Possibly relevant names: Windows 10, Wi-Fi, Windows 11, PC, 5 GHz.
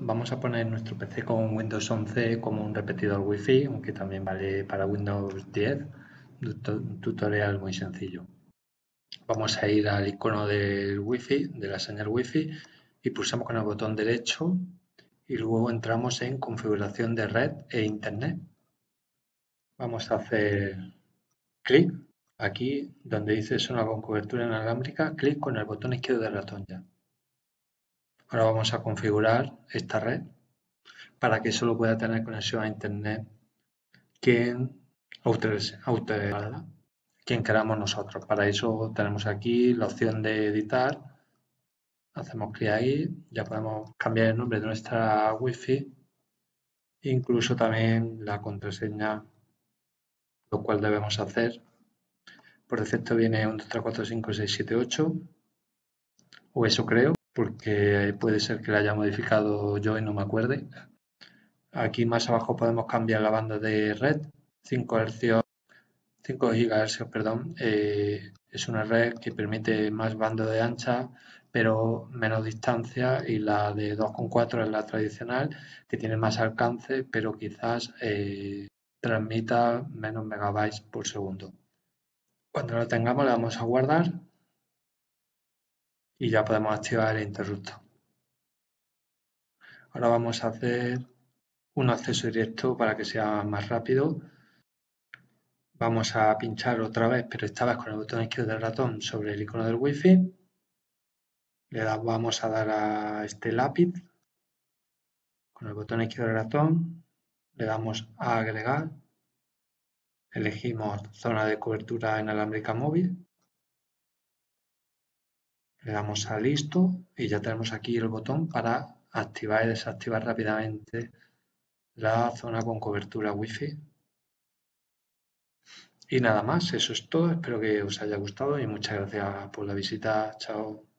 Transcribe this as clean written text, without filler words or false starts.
Vamos a poner nuestro PC con Windows 11 como un repetidor Wi-Fi, aunque también vale para Windows 10. Tutorial muy sencillo. Vamos a ir al icono del Wi-Fi, de la señal Wi-Fi, y pulsamos con el botón derecho y luego entramos en configuración de red e internet. Vamos a hacer clic aquí donde dice zona con cobertura inalámbrica, clic con el botón izquierdo del ratón ya. Ahora vamos a configurar esta red para que solo pueda tener conexión a internet quien queramos nosotros. Para eso tenemos aquí la opción de editar, hacemos clic ahí, ya podemos cambiar el nombre de nuestra Wi-Fi, incluso también la contraseña, lo cual debemos hacer. Por defecto viene 1, 2, 3, 4, 5, 6, 7, 8, o eso creo, porque puede ser que la haya modificado yo y no me acuerde. Aquí más abajo podemos cambiar la banda de red, 5 GHz, perdón. Es una red que permite más banda de ancha, pero menos distancia, y la de 2,4 es la tradicional, que tiene más alcance, pero quizás transmita menos megabytes por segundo. Cuando lo tengamos le damos a guardar. Y ya podemos activar el interruptor. Ahora vamos a hacer un acceso directo para que sea más rápido. Vamos a pinchar otra vez, pero esta vez con el botón izquierdo del ratón sobre el icono del Wi-Fi. Vamos a dar a este lápiz. Con el botón izquierdo del ratón le damos a agregar. Elegimos zona de cobertura inalámbrica móvil. Le damos a listo y ya tenemos aquí el botón para activar y desactivar rápidamente la zona con cobertura Wi-Fi. Y nada más, eso es todo. Espero que os haya gustado y muchas gracias por la visita. Chao.